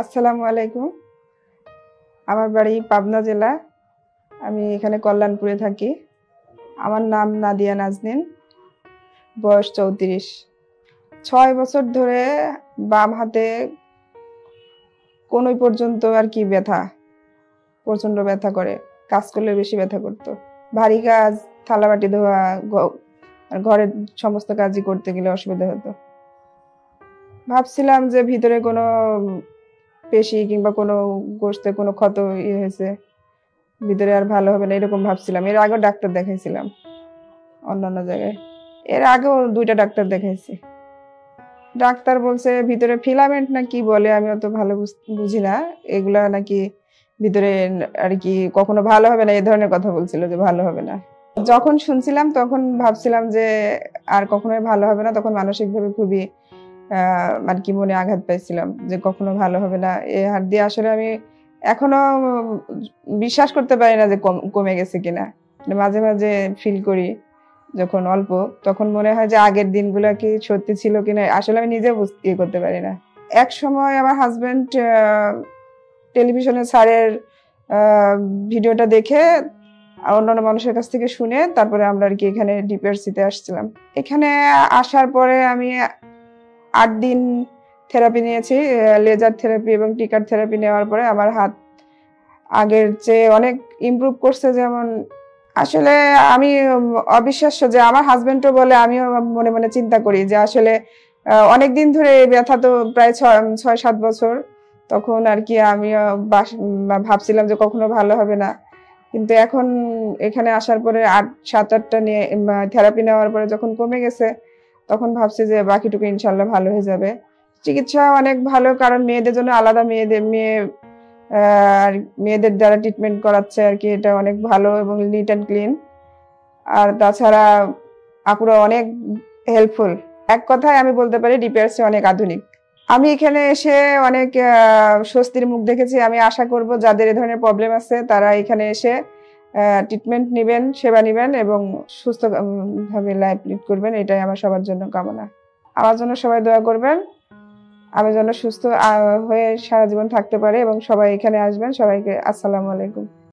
আসসালামু আলাইকুম। আমার বাড়ি পাবনা জেলা, আমি এখানে কল্যাণপুরে থাকি। আমার নাম নাদিয়া নাজনীন, বয়স 34। 6 বছর ধরে বাম হাতে কোনোই পর্যন্ত আর কি ব্যথা, প্রচণ্ড ব্যথা করে। কাজ করলে বেশি ব্যথা করতো। ভারী কাজ, থালাবাটি ধোয়া, ঘরের সমস্ত কাজই করতে গেলে অসুবিধা হতো। ভাবছিলাম যে ভিতরে কোনো পেশি কিংবা কোনো গোশতে কোনো ক্ষত ইয়ে হয়েছে, ভিতরে আর ভালো হবে না এরকম ভাবছিলাম। এর আগেও ডাক্তার দেখাইছিলাম অন্যান্য জায়গায়, এর আগেও 2টা ডাক্তার দেখাইছি। ডাক্তার বলছে ভিতরে ফিলামেন্ট না কি বলে, আমি অত ভালো বুঝি না, এগুলা নাকি ভিতরে আর কি কখনো ভালো হবে না, এ ধরনের কথা বলছিল যে ভালো হবে না। যখন শুনছিলাম তখন ভাবছিলাম যে আর কখনোই ভালো হবে না, তখন মানসিকভাবে খুবই আর কি মনে আঘাত পাইছিলাম যে কখনো ভালো হবে না। এ হাত দিয়ে আসলে আমি এখনো বিশ্বাস করতে পারি না যে কমে গেছে কিনা। মাঝে মাঝে ফিল করি যখন অল্প, তখন মনে হয় যে আগের দিনগুলো কি সত্যি ছিল কিনা, আসলে আমি নিজে বুঝতে করতে পারি না। এক সময় আমার হাজব্যান্ড টেলিভিশনে স্যারের ভিডিওটা দেখে আর অন্যান্য মানুষের কাছ থেকে শুনে তারপরে আমরা আর কি এখানে ডিপিআরসিতে আসছিলাম। এখানে আসার পরে আমি 8 দিন থেরাপি নিয়েছি, লেজার থেরাপি এবং টিকার থেরাপি নেওয়ার পরে আমার হাত আগের চেয়ে অনেক ইমপ্রুভ করছে। যেমন আসলে আমি অবিশ্বাস্য যে আমার হাজবেন্ডও বলে, আমিও মনে মনে চিন্তা করি যে আসলে অনেক দিন ধরে ব্যথা, তো প্রায় 6-7 বছর। তখন আর কি আমি ভাবছিলাম যে কখনো ভালো হবে না, কিন্তু এখন এখানে আসার পরে 7-8টা নিয়ে থেরাপি নেওয়ার পরে যখন কমে গেছে তখন ভাবছি যে বাকিটুকু ইনশাল্লাহ ভালো হয়ে যাবে। চিকিৎসা অনেক ভালো, কারণ মেয়েদের জন্য আলাদা মেয়েদের দ্বারা ট্রিটমেন্ট করাচ্ছে আর কি, এটা অনেক ভালো এবং নিট অ্যান্ড ক্লিন। আর তাছাড়া আপুরা অনেক হেল্পফুল। এক কথায় আমি বলতে পারি ডিপিআরসি অনেক আধুনিক। আমি এখানে এসে অনেক স্বস্তির মুখ দেখেছি। আমি আশা করব যাদের এ ধরনের প্রবলেম আছে তারা এখানে এসে ট্রিটমেন্ট নেবেন, সেবা নেবেন এবং সুস্থভাবে লাইফ লিড করবেন, এটাই আমার সবার জন্য কামনা। আমার জন্য সবাই দোয়া করবেন, আমি যেন সুস্থ হয়ে সারা জীবন থাকতে পারে এবং সবাই এখানে আসবেন। সবাইকে আসসালামু আলাইকুম।